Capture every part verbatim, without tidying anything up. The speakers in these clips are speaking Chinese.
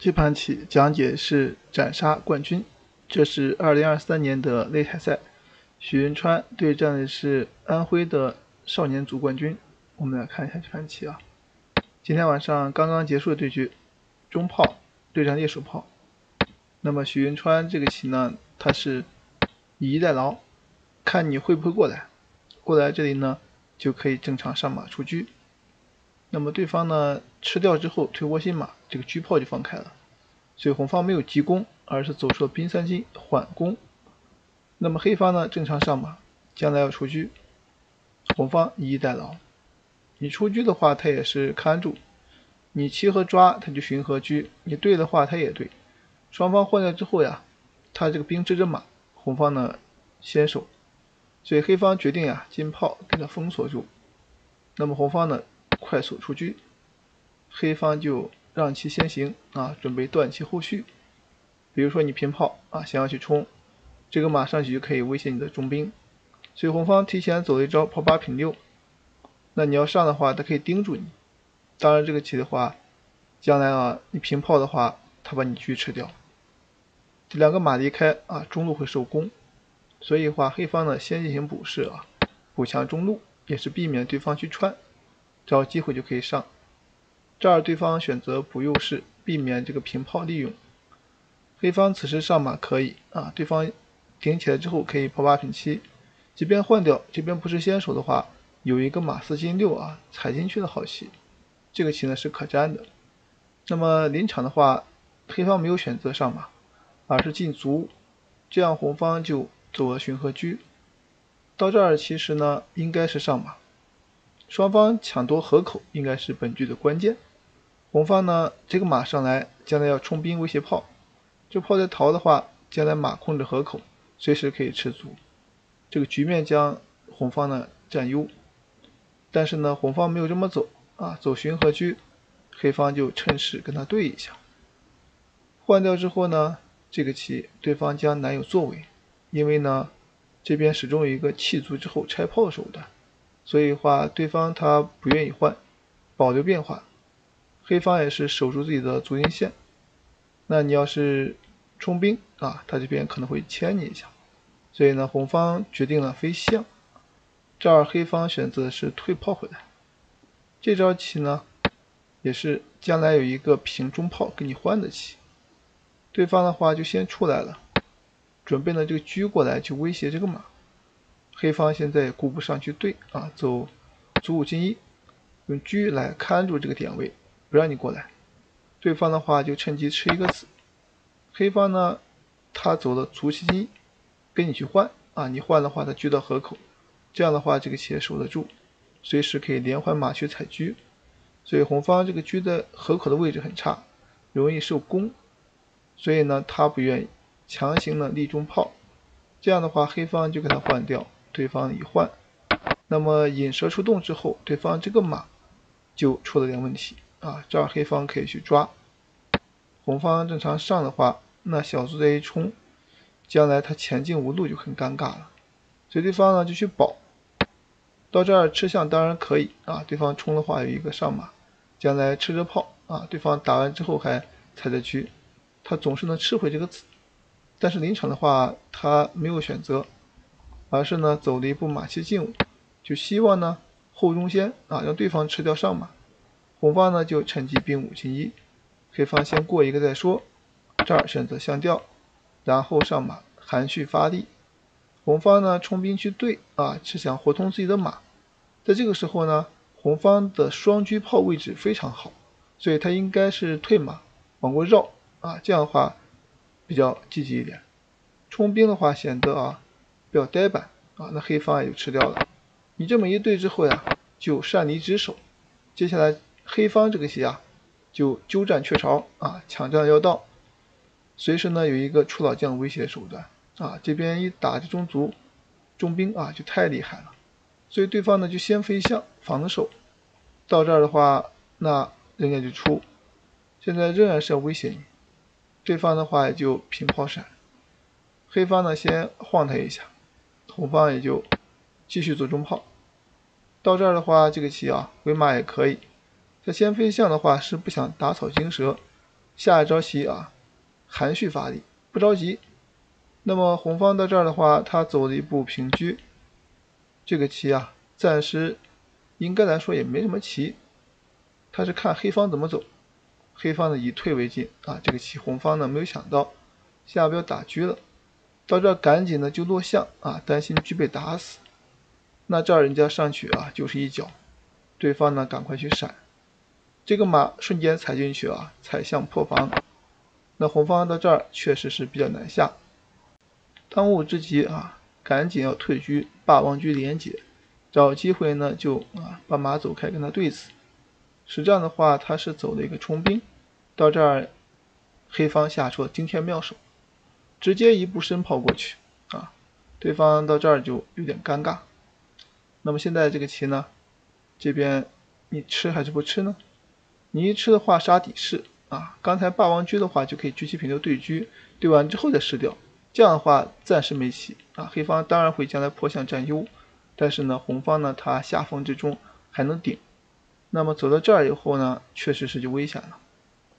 这盘棋讲解是斩杀冠军，这是二零二三年的擂台赛，许仁川对战的是安徽的少年组冠军。我们来看一下这盘棋啊，今天晚上刚刚结束的对局，中炮对战猎手炮。那么许仁川这个棋呢，他是以逸待劳，看你会不会过来，过来这里呢就可以正常上马出车。那么对方呢吃掉之后推窝心马，这个车炮就放开了，所以红方没有急攻，而是走出了兵三进缓攻。那么黑方呢正常上马，将来要出车，红方以逸待劳。你出车的话他也是看住，你骑和抓他就寻和车，你对的话他也对，双方换掉之后呀，他这个兵支着马，红方呢先手，所以黑方决定呀金炮给他封锁住。那么红方呢快速出车，黑方就让其先行啊，准备断其后续。比如说你平炮啊，想要去冲，这个马上去就可以威胁你的中兵，所以红方提前走了一招炮八平六。那你要上的话，它可以盯住你。当然这个棋的话，将来啊你平炮的话，它把你车吃掉，这两个马离开啊，中路会受攻，所以的话黑方呢先进行补士啊，补强中路，也是避免对方去穿。找机会就可以上，这儿对方选择补右士，避免这个平炮利用。黑方此时上马可以啊，对方顶起来之后可以炮八平七，这边换掉，这边不是先手的话，有一个马四进六啊，踩进去的好棋，这个棋呢是可占的。那么临场的话，黑方没有选择上马，而是进卒，这样红方就走了寻和车。到这儿其实呢应该是上马。双方抢夺河口应该是本局的关键。红方呢这个马上来，将来要冲兵威胁炮，这炮在逃的话，将来马控制河口，随时可以吃卒，这个局面将红方呢占优。但是呢红方没有这么走啊，走寻和车，黑方就趁势跟他对一下。换掉之后呢，这个棋对方将难有作为，因为呢这边始终有一个弃卒之后拆炮的手段。所以的话，对方他不愿意换，保留变化，黑方也是守住自己的卒金线。那你要是冲兵啊，他这边可能会牵你一下，所以呢，红方决定了飞象。这儿黑方选择的是退炮回来，这招棋呢，也是将来有一个平中炮跟你换的棋。对方的话就先出来了，准备呢这个车过来去威胁这个马。黑方现在也顾不上去对啊，走卒五进一，用车来看住这个点位，不让你过来。对方的话就趁机吃一个子。黑方呢，他走了卒七进一，跟你去换啊，你换的话他车到河口，这样的话这个棋也守得住，随时可以连环马去踩车。所以红方这个车的河口的位置很差，容易受攻，所以呢他不愿意强行的立中炮，这样的话黑方就给他换掉。对方一换，那么引蛇出洞之后，对方这个马就出了点问题啊，这儿黑方可以去抓，红方正常上的话，那小卒这一冲，将来他前进无路就很尴尬了，所以对方呢就去保。到这儿吃象当然可以啊，对方冲的话有一个上马，将来吃着炮啊，对方打完之后还踩着车，他总是能吃回这个子。但是临场的话他没有选择，而是呢走了一步马七进五，就希望呢后中先啊，让对方吃掉上马。红方呢就趁机兵五进一，黑方先过一个再说，这儿选择象调，然后上马含蓄发力。红方呢冲兵去对啊，是想活通自己的马。在这个时候呢，红方的双车炮位置非常好，所以他应该是退马往过绕啊，这样的话比较积极一点。冲兵的话显得啊比较呆板啊，那黑方也就吃掉了。你这么一对之后呀，就擅离职守。接下来黑方这个棋啊，就鸠占鹊巢啊，抢占要道，随时呢有一个出老将威胁手段啊。这边一打这中卒，中兵啊就太厉害了，所以对方呢就先飞象防守。到这儿的话，那人家就出，现在仍然是要威胁你。对方的话也就平炮闪，黑方呢先晃他一下。红方也就继续做中炮。到这儿的话，这个棋啊回马也可以。他先飞象的话是不想打草惊蛇，下一招棋啊，含蓄发力，不着急。那么红方到这儿的话，他走了一步平车，这个棋啊，暂时应该来说也没什么棋，他是看黑方怎么走。黑方呢以退为进啊，这个棋红方呢没有想到下标打车了，到这儿赶紧呢就落象啊，担心车被打死。那这儿人家上去啊就是一脚，对方呢赶快去闪。 这个马瞬间踩进去啊，踩象破防。那红方到这儿确实是比较难下。当务之急啊，赶紧要退车，霸王车连解，找机会呢就啊把马走开，跟他对死。实战的话，他是走的一个冲兵，到这儿黑方下出了惊天妙手，直接一步深跑过去啊，对方到这儿就有点尴尬。那么现在这个棋呢，这边你吃还是不吃呢？ 你一吃的话杀底士啊，刚才霸王车的话就可以车棋平车对车，对完之后再吃掉，这样的话暂时没棋啊。黑方当然会将来破象占优，但是呢红方呢他下风之中还能顶。那么走到这儿以后呢，确实是就危险了，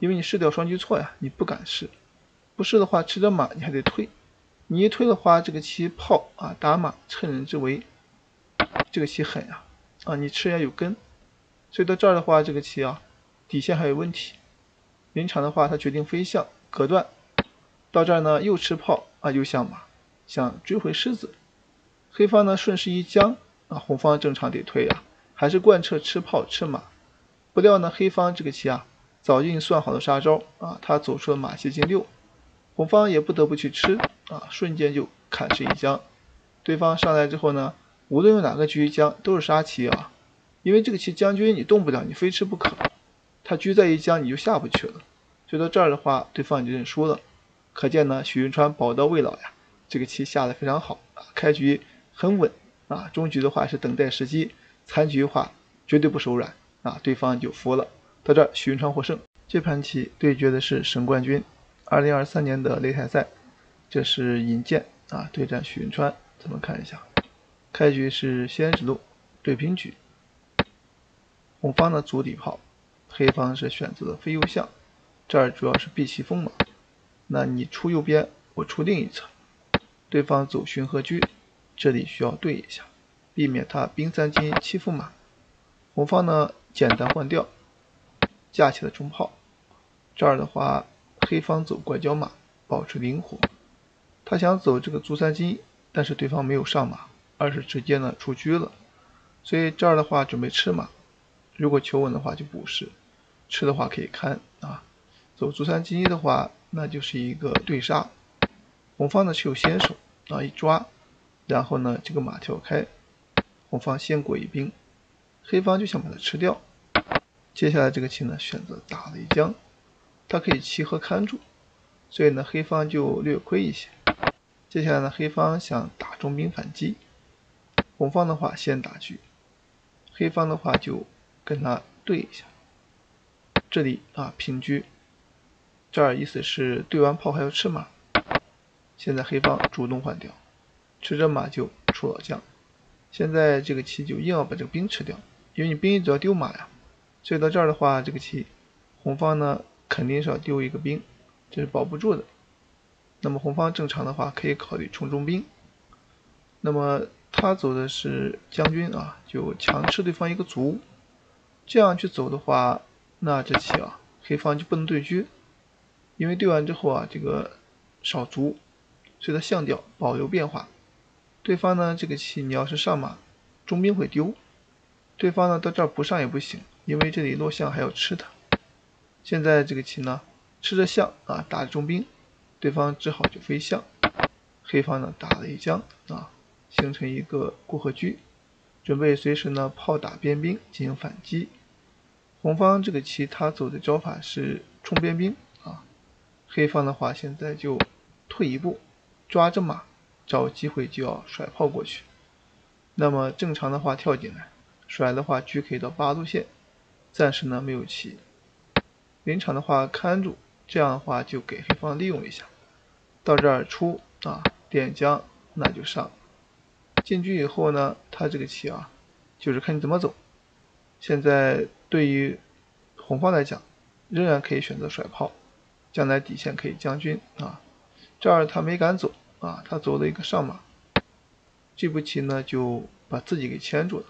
因为你试掉双车错呀，你不敢试，不试的话吃着马你还得退，你一推的话这个棋炮啊打马趁人之危，这个棋狠呀 啊, 啊你吃也有根，所以到这儿的话这个棋啊。 底线还有问题，临场的话，他决定飞象隔断，到这儿呢又吃炮啊，又下马，想追回狮子。黑方呢顺势一将啊，红方正常得退啊，还是贯彻吃炮吃马。不料呢黑方这个棋啊，早已算好了杀招啊，他走出了马泄进六，红方也不得不去吃啊，瞬间就砍吃一将。对方上来之后呢，无论用哪个车一将都是杀棋啊，因为这个棋将军你动不了，你非吃不可。 他车再一将，你就下不去了。所以到这儿的话，对方也就认输了。可见呢，许运川宝刀未老呀，这个棋下的非常好啊，开局很稳啊，中局的话是等待时机，残局的话绝对不手软啊，对方就服了。到这儿，许运川获胜。这盘棋对决的是省冠军， 二零二三年的擂台赛，这是尹健啊对战许运川。咱们看一下，开局是西安指路对平局，红方呢卒底炮。 黑方是选择了飞右象，这儿主要是避其锋芒。那你出右边，我出另一侧，对方走巡河车，这里需要对一下，避免他兵三进欺负马。红方呢简单换掉，架起了中炮。这儿的话，黑方走拐角马，保持灵活。他想走这个卒三进，但是对方没有上马，而是直接呢出车了。所以这儿的话准备吃马，如果求稳的话就不是。 吃的话可以看啊，走卒三进一的话，那就是一个对杀。红方呢是有先手啊，一抓，然后呢这个马跳开，红方先过一兵，黑方就想把它吃掉。接下来这个棋呢选择打了一将，它可以齐合看住，所以呢黑方就略亏一些。接下来呢黑方想打中兵反击，红方的话先打车，黑方的话就跟他对一下。 这里啊平车，这儿意思是对完炮还要吃马。现在黑方主动换掉，吃着马就出老将。现在这个棋就硬要把这个兵吃掉，因为你兵一直要丢马呀。所以到这儿的话，这个棋红方呢肯定是要丢一个兵，这是保不住的。那么红方正常的话可以考虑冲中兵。那么他走的是将军啊，就强吃对方一个卒。这样去走的话。 那这棋啊，黑方就不能对车，因为对完之后啊，这个少卒，所以它象调保留变化。对方呢，这个棋你要是上马，中兵会丢；对方呢，到这儿不上也不行，因为这里落象还要吃它。现在这个棋呢，吃着象啊，打着中兵，对方只好就飞象。黑方呢，打了一将啊，形成一个过河车，准备随时呢炮打边兵进行反击。 红方这个棋，他走的招法是冲边兵啊。黑方的话，现在就退一步，抓着马，找机会就要甩炮过去。那么正常的话跳进来，甩的话车可以到八路线。暂时呢没有棋，临场的话看住，这样的话就给黑方利用一下。到这儿出啊，点将那就上。进车以后呢，他这个棋啊，就是看你怎么走。现在。 对于红方来讲，仍然可以选择甩炮，将来底线可以将军啊。这儿他没敢走啊，他走了一个上马，这步棋呢就把自己给牵住了。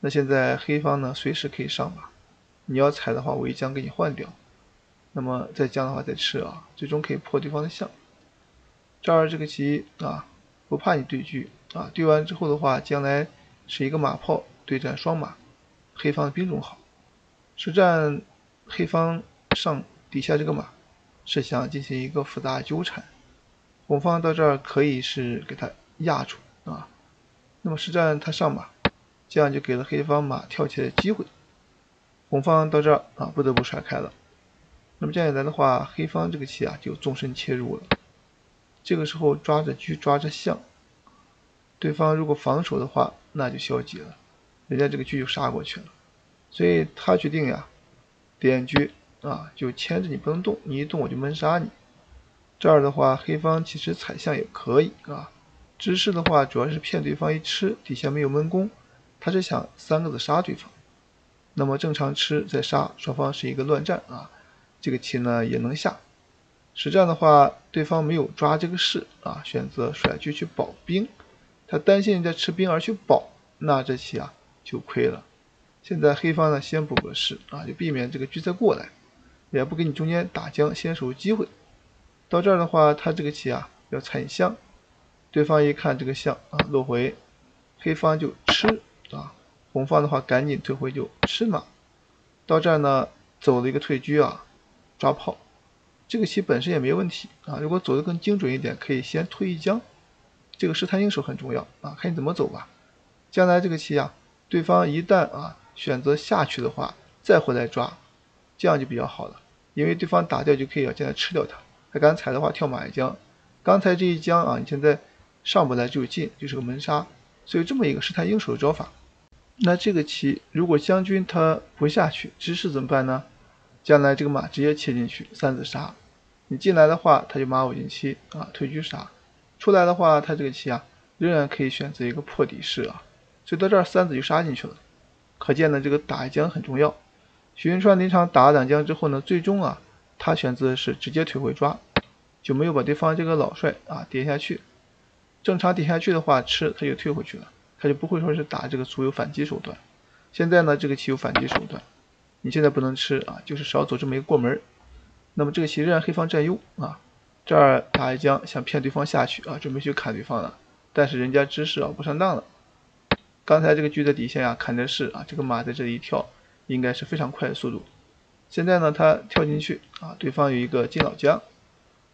那现在黑方呢随时可以上马，你要踩的话我一将给你换掉，那么再将的话再吃啊，最终可以破对方的象。这儿这个棋啊不怕你对车啊，对完之后的话将来是一个马炮对战双马，黑方兵种好，实战黑方上底下这个马是想进行一个复杂纠缠，红方到这儿可以是给他压住啊，那么实战他上马，这样就给了黑方马跳起来的机会，红方到这儿啊不得不甩开了。那么这样一来的话，黑方这个棋啊就纵深切入了，这个时候抓着车抓着象，对方如果防守的话那就消极了，人家这个车就杀过去了，所以他决定呀点车啊，就牵着你不能动，你一动我就闷杀你。这儿的话黑方其实踩象也可以啊，知识的话主要是骗对方一吃，底下没有闷攻，他是想三个子杀对方，那么正常吃再杀，双方是一个乱战啊，这个棋呢也能下。实战的话对方没有抓这个势啊，选择甩车去保兵，他担心人家吃兵而去保，那这棋啊就亏了。现在黑方呢先补个士啊，就避免这个车再过来，也不给你中间打将先手机会。到这儿的话他这个棋啊要踩象，对方一看这个象啊落回，黑方就吃啊，红方的话赶紧退回就吃马。到这儿呢走了一个退车啊抓炮，这个棋本身也没问题啊，如果走得更精准一点可以先退一将，这个试探应手很重要啊，看你怎么走吧。将来这个棋啊对方一旦啊选择下去的话再回来抓，这样就比较好了，因为对方打掉就可以要现在吃掉他，他敢踩的话跳马一将，刚才这一将啊你现在上不来只有进，就是个门杀，所以这么一个试探应手的招法。那这个棋如果将军他不下去知识怎么办呢？将来这个马直接切进去三子杀，你进来的话他就马五进七啊退车杀，出来的话他这个棋啊仍然可以选择一个破底式啊，所以到这儿三子就杀进去了。可见呢这个打一将很重要。许云川临场打了两将之后呢，最终啊他选择的是直接退回抓，就没有把对方这个老帅啊点下去，正常点下去的话吃他就退回去了，他就不会说是打这个卒有反击手段。现在呢这个棋有反击手段，你现在不能吃啊，就是少走这么一个过门，那么这个棋仍然黑方占优啊。这儿打一将想骗对方下去啊，准备去砍对方了，但是人家知识啊不上当了，刚才这个车在底线啊砍着士啊，这个马在这里一跳应该是非常快的速度。现在呢他跳进去啊，对方有一个进老将，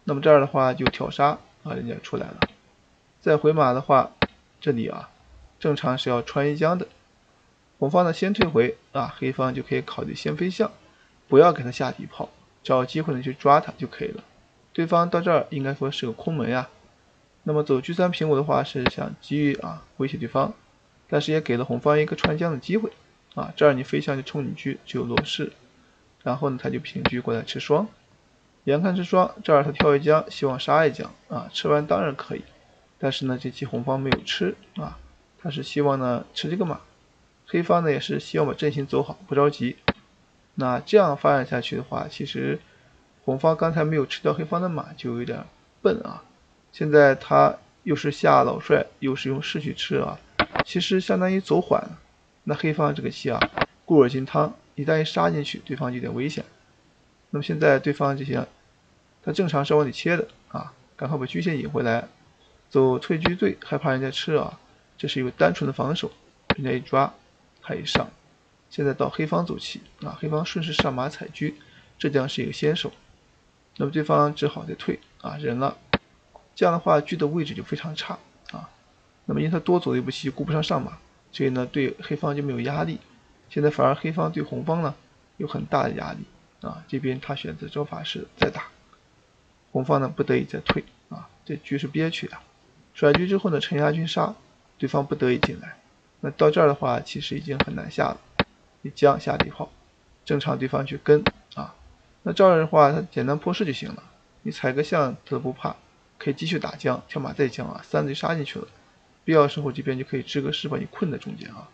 那么这儿的话就跳杀啊，人家出来了，再回马的话这里啊正常是要穿一将的，红方呢先退回啊，黑方就可以考虑先飞象，不要给他下底炮，找机会呢去抓他就可以了。对方到这儿应该说是个空门呀、啊，那么走车三平五的话是想急于啊威胁对方，但是也给了红方一个穿将的机会啊，这儿你飞象就冲你车就有落势，然后呢他就平车过来吃双，眼看吃双，这儿他跳一将希望杀一将啊，吃完当然可以，但是呢这期红方没有吃啊，他是希望呢吃这个马，黑方呢也是希望把阵型走好，不着急。那这样发展下去的话，其实红方刚才没有吃掉黑方的马就有点笨啊，现在他又是下老帅又是用士去吃啊，其实相当于走缓了。那黑方这个棋啊固若金汤，一旦一杀进去对方就有点危险。那么现在对方这些他正常是往里切的啊，赶快把车先引回来，走退车队害怕人家吃啊，这是一个单纯的防守，人家一抓他一上。现在到黑方走棋啊，黑方顺势上马踩车，这将是一个先手，那么对方只好再退啊人了，这样的话车的位置就非常差啊，那么因为他多走了一步棋顾不上上马，所以呢对黑方就没有压力，现在反而黑方对红方呢有很大的压力啊，这边他选择招法是再打，红方呢不得已再退啊，这车是憋屈啊，甩车之后呢沉下去杀，对方不得已进来，那到这儿的话其实已经很难下了，一将下底炮正常对方去跟啊，那这儿的话他简单破士就行了，你踩个象他都不怕，可以继续打将跳马再将啊，三子就杀进去了，必要的时候这边就可以支个士把你困在中间啊，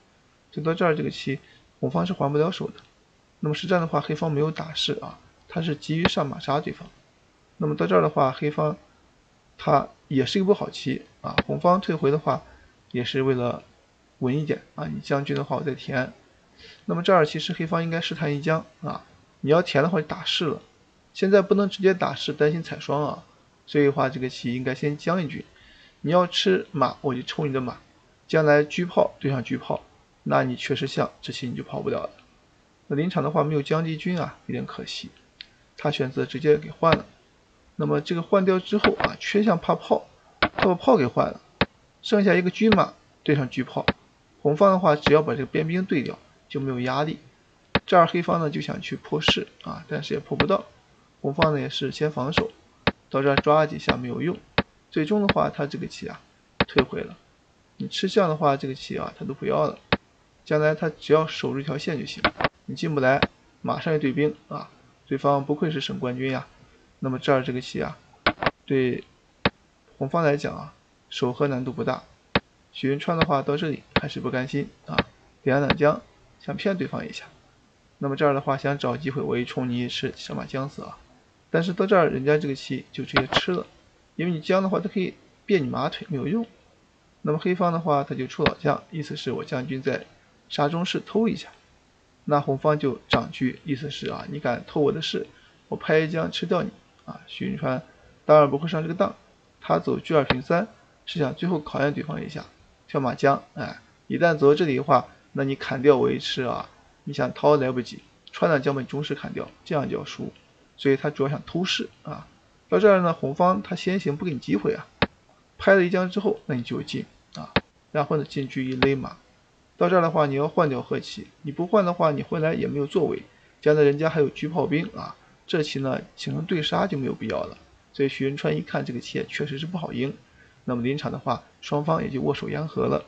就到这儿这个棋红方是还不了手的。那么实战的话黑方没有打士啊，他是急于上马杀对方，那么到这儿的话，黑方它也是一步好棋啊。红方退回的话，也是为了稳一点啊。你将军的话，我再填。那么这儿其实黑方应该试探一将啊。你要填的话就打士了，现在不能直接打士，担心踩双啊。所以的话，这个棋应该先将一军。你要吃马，我就抽你的马。将来车炮对上车炮，那你缺失象，这棋你就跑不了了。那临场的话没有将进军啊，有点可惜。他选择直接给换了。那么这个换掉之后啊，缺象怕炮，他把炮给换了，剩下一个车马对上车炮。红方的话，只要把这个边兵对掉，就没有压力。这儿黑方呢就想去破士啊，但是也破不到。红方呢也是先防守，到这儿抓了几下没有用。最终的话，他这个棋啊退回了。你吃象的话，这个棋啊他都不要了。将来他只要守住一条线就行。你进不来，马上一对兵啊，对方不愧是省冠军呀。那么这儿这个棋啊，对红方来讲啊，守和难度不大。许云川的话到这里还是不甘心啊，点了两将，想骗对方一下。那么这儿的话，想找机会我一冲你一吃，上马将死啊。但是到这儿人家这个棋就直接吃了，因为你将的话，他可以别你马腿没有用。那么黑方的话，他就出老将，意思是我将军在杀中士偷一下。那红方就长车，意思是啊，你敢偷我的士，我拍一将吃掉你啊。许云川当然不会上这个当，他走车二平三是想最后考验对方一下，跳马将。哎，一旦走到这里的话，那你砍掉我一吃啊。你想逃来不及，穿两将把你中士砍掉，这样就要输。所以他主要想偷士啊。到这儿呢，红方他先行不给你机会啊，拍了一将之后，那你就进啊，然后呢进车一勒马。到这儿的话，你要换掉和棋，你不换的话，你回来也没有作为。将来人家还有车炮兵啊，这棋呢形成对杀就没有必要了。所以徐仁川一看这个棋确实是不好赢，那么临场的话，双方也就握手言和了。